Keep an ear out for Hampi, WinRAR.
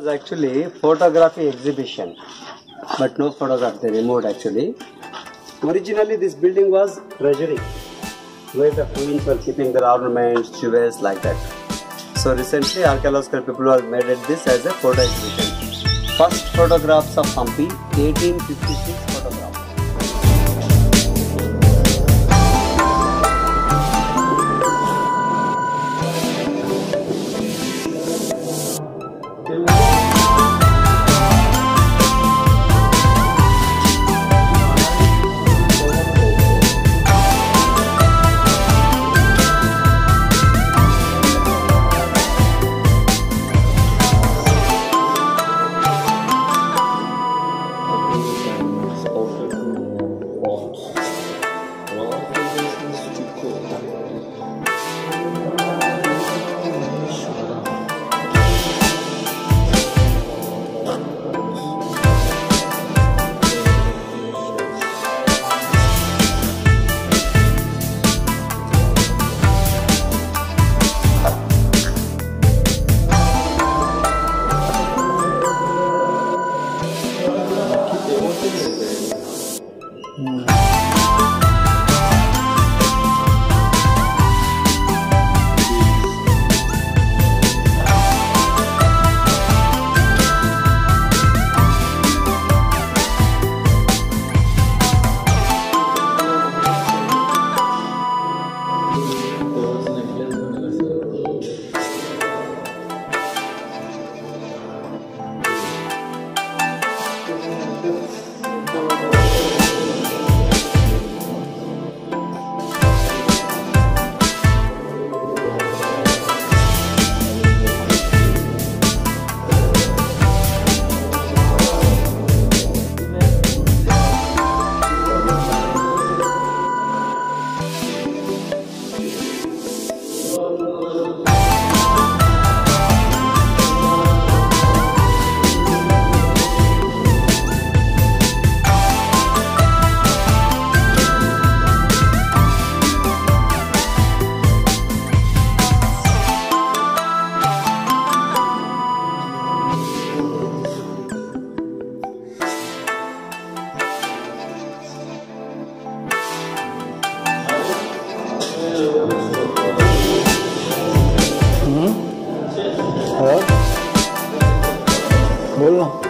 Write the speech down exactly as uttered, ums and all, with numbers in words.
It was actually a photography exhibition, but no photograph they removed actually. Originally this building was treasury, where the queens were keeping their ornaments, jewels, like that. So recently archaeological people have made it this as a photo exhibition. First photographs of Hampi, eighteen fifty-six photographs. Hello? Hello?